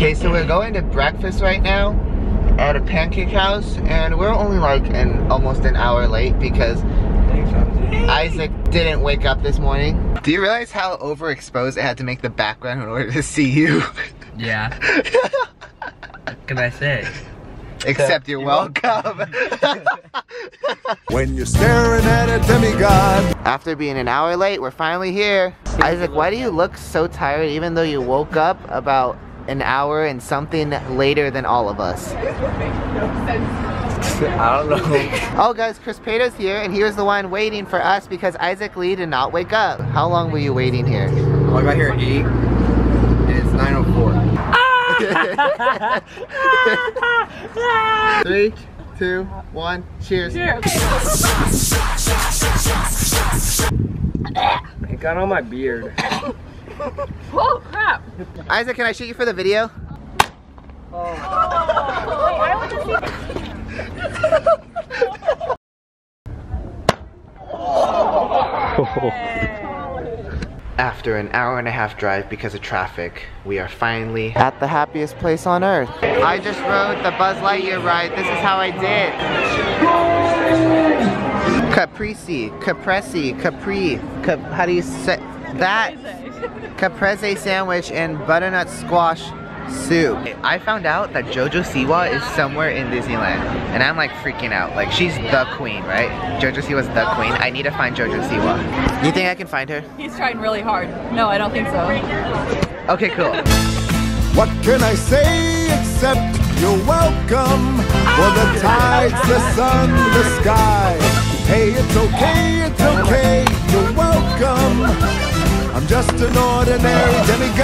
Okay, so we're going to breakfast right now at a pancake house, and we're only like almost an hour late because Isaac didn't wake up this morning. Do you realize how overexposed I had to make the background in order to see you? Yeah. What can I say? Except you're welcome. When you're staring at a demigod. After being an hour late, we're finally here. Isaac, why do you look so tired even though you woke up about an hour and something later than all of us? I don't know. Oh guys, Chris Pato's here and he was the one waiting for us because Isaac Lee did not wake up. How long were you waiting here? Well, I got here at 8 and it's 9:04. Ah! 3, 2, 1, cheers. Cheers. It got on my beard. Oh crap! Isaac, can I shoot you for the video? Oh. Oh. Wait, I want to see. Oh. After an hour and a half drive because of traffic, we are finally at the happiest place on earth. I just rode the Buzz Lightyear ride. This is how I did. Caprese, Caprese, Capri, how do you say that? Caprese sandwich and butternut squash soup. I found out that Jojo Siwa is somewhere in Disneyland and I'm like freaking out. Like, she's the queen, right? Jojo Siwa's the queen. I need to find Jojo Siwa. You think I can find her? He's trying really hard. No, I don't think so. Okay, cool. What can I say except you're welcome? For the tides, the sun, the sky. Hey, it's okay, it's okay. You're welcome. I'm just an ordinary demigod.